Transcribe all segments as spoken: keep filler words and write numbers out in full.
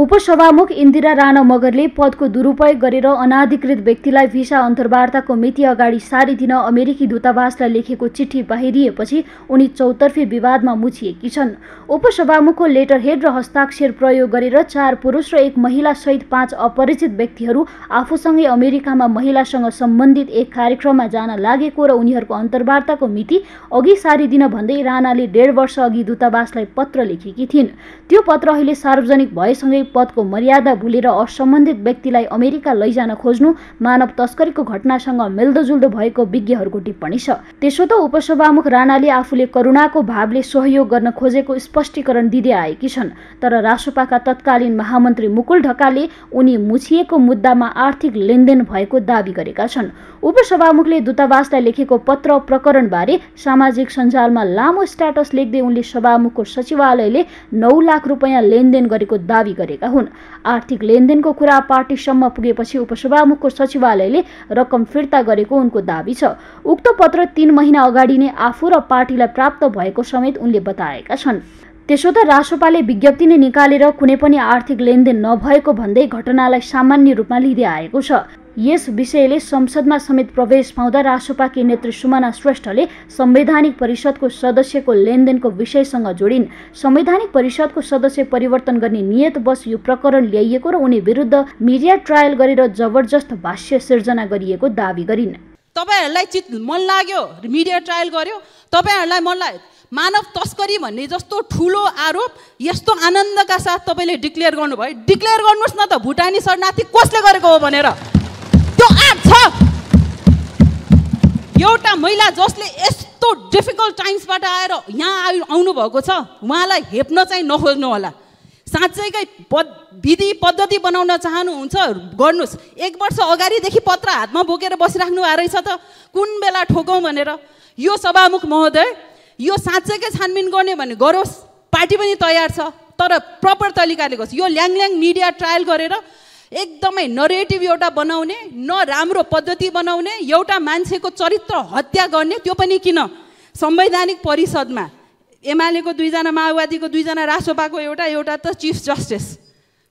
उपसभामुख इन्दिरा राना मगरले पदको दुरुपयोग गरेर अनाधिकृत व्यक्तिलाई भिसा अन्तर्वार्ताको मिति अगाडि सारिदिन अमेरिकी दूतावासलाई लेखेको चिठी बाहिरिएपछि उनी चौतर्फी विवादमा मुछिएकी छन्। उपसभामुखको लेटर हेड र हस्ताक्षर प्रयोग गरेर चार पुरुष र एक महिला सहित पाँच अपरिचित व्यक्तिहरू आफूसँगै अमेरिकामा महिलासँग सम्बन्धित एक कार्यक्रममा जान लागेको र उनीहरूको अन्तर्वार्ताको मिति अघि सारिदिन भन्दै राणाले डेढ वर्ष अघि दूतावासलाई पत्र लेखेकी थिइन्। त्यो पत्र अहिले सार्वजनिक भएसँगै पदको मर्यादा भुलेर असम्बन्धित व्यक्तिलाई अमेरिका लैजान खोज्नु मानव तस्करीको घटनासँग मिल्दोजुल्दो भएको विज्ञहरूको टिप्पणी छ। त्यसो त उपसभामुख राणाले आफूले करुणाको भावले सहयोग गर्न खोजेको स्पष्टीकरण दिँदै आएकी छन्, तर रासोपाका तत्कालीन महामन्त्री मुकुल ढकालले उनी मुछिएको मुद्दामा आर्थिक लेनदेन भएको दावी गरेका छन्। उपसभामुखले दूतावासलाई लेखेको पत्र प्रकरणबारे सामाजिक सञ्जालमा लामो स्ट्याटस लेख्दै उनले सभामुखको सचिवालयले नौ लाख रुपियाँ लेनदेन गरेको दावी गरे। आर्थिक लेनदेनको कुरा पार्टीसम्म पुगेपछि उपसभामुखको सचिवालयले रकम फिर्ता गरेको उनको दावी छ। उक्त पत्र तीन महिना अगाडि नै आफू र पार्टीलाई प्राप्त भएको समेत उनले बताएका छन्। त्यसो त रासोपाले विज्ञप्ति नै निकालेर कुनै पनि आर्थिक लेनदेन नभएको भन्दै घटनालाई सामान्य रूपमा लिँदै आएको छ। यस विषयले संसदमा समेत प्रवेश पाउँदा रासोपाकी नेत्री सुमना श्रेष्ठले संवैधानिक परिषदको सदस्यको लेनदेनको विषयसँग जोडिन्। संवैधानिक परिषदको सदस्य परिवर्तन गर्ने नियतवश यो प्रकरण ल्याइएको र उनी विरुद्ध मिडिया ट्रायल गरेर जबरजस्त भाष्य सिर्जना गरिएको दावी गरिन्। तपाईहरुलाई चित मन लाग्यो, मिडिया ट्रायल गर्यो, तपाईहरुलाई मन लाग्यो। मानव तस्करी भन्ने जस्तो ठूलो आरोप यस्तो आनन्दका साथ तपाईले डिक्लेयर गर्नुभयो। डिक्लेयर गर्नुस् न त, भुटानी शरणार्थी कसले गरेको हो भनेर। एउटा महिला जसले यस्तो डिफिकल्ट टाइम्सबाट आएर यहाँ आउनु भएको छ उहाँलाई हेप्न चाहिँ नखोज्नु होला। साँच्चैकै पद विधि पद्धति बनाउन चाहनुहुन्छ गर्नुहोस्। एक वर्ष अगाडिदेखि पत्र हातमा बोकेर बसिराख्नु भएको रहेछ त, कुन बेला ठोकौँ भनेर। यो सभामुख महोदय, यो साँच्चैकै छानबिन गर्ने भने गरोस्, पार्टी पनि तयार छ, तर प्रपर तरिकाले गरोस्। यो ल्याङल्याङ मिडिया ट्रायल गरेर एकदमै नरेटिभ एउटा बनाउने, नराम्रो पद्धति बनाउने, एउटा मान्छेको चरित्र हत्या गर्ने, त्यो पनि किन। संवैधानिक परिषदमा एमालेको दुईजना, माओवादीको दुईजना, रासोपाको एउटा, एउटा त चिफ जस्टिस।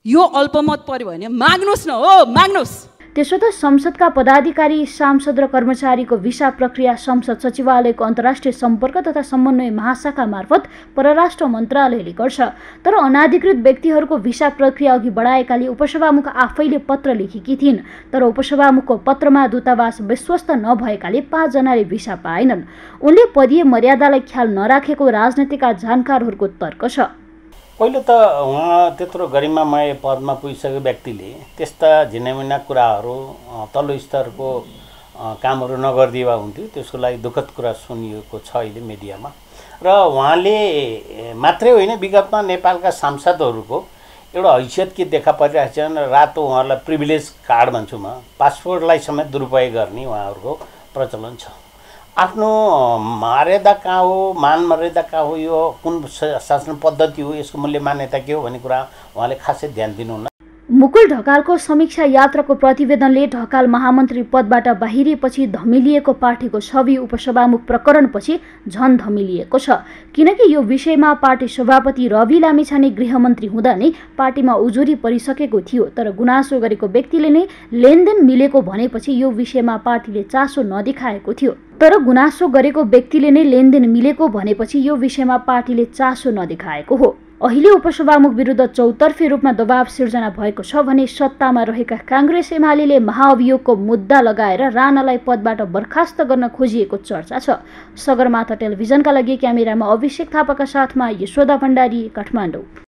यो अल्पमत पर्यो भने माग्नुहोस् न, हो माग्नुहोस्। त्यसो त संसदका पदाधिकारी, सांसद र कर्मचारीको भिसा प्रक्रिया संसद सचिवालयको अन्तर्राष्ट्रिय सम्पर्क तथा समन्वय महाशाखा मार्फत परराष्ट्र मन्त्रालयले गर्छ, तर अनाधिकृत व्यक्तिहरूको भिसा प्रक्रिया अघि बढाएकाले उपसभामुख आफैले पत्र लेखेकी थिइन्। तर उपसभामुखको पत्रमा दूतावास विश्वस्त नभएकाले पाँचजनाले भिसा पाएनन्। उनले पदीय मर्यादालाई ख्याल नराखेको राजनीतिक जानकारहरूको तर्क छ। पहिलो त उहाँ त्यत्रो गरिमामय पदमा पुगिसकेको व्यक्तिले त्यस्ता झिनामिना कुराहरू, तल्लो स्तरको कामहरू नगरिदिए भए हुन्थ्यो। त्यसको लागि दुःखद कुरा सुनिएको छ अहिले मिडियामा। र उहाँले मात्रै होइन, विगतमा नेपालका सांसदहरूको एउटा हैसियत के देखा परिरहेको छन्। रातो उहाँहरूलाई प्रिभिलेज कार्ड भन्छु म, पासपोर्टलाई समेत दुरुपयोग गर्ने उहाँहरूको प्रचलन छ। आफ्नो मर्यादा कहाँ हो, मान मर्यादा कहाँ हो, यो कुन शासन पद्धति हो, यसको मूल्य मान्यता के हो भन्ने कुरा उहाँले खासै ध्यान दिनुहुन्न। मुकुल ढकालको समीक्षा यात्राको प्रतिवेदनले ढकाल महामन्त्री पदबाट बाहिरिएपछि धमिलिएको पार्टीको छवि उपसभामुख प्रकरणपछि झन धमिलिएको छ, किनकि यो विषयमा पार्टी सभापति रवि लमीछाने गृहमन्त्री हुँदा नै पार्टीमा उजुरी परिसकेको थियो। तर गुनासो गरेको व्यक्तिले नै लेनदेन मिलेको भनेपछि यो विषयमा पार्टीले चासो नदेखाएको थियो। तर गुनासो गरेको व्यक्तिले नै लेनदेन मिलेको भनेपछि यो विषयमा पार्टीले चासो नदेखाएको हो। अहिले उपसभामुख विरुद्ध चौतर्फी रूपमा दबाव सिर्जना भएको छ भने सत्तामा रहेका काङ्ग्रेस एमाले महाअभियोगको मुद्दा लगाएर राणालाई पदबाट बर्खास्त गर्न खोजिएको चर्चा छ। सगरमाथा टेलिभिजनका लागि क्यामेरामा अभिषेक थापाका साथमा यशोदा भण्डारी, काठमाडौँ।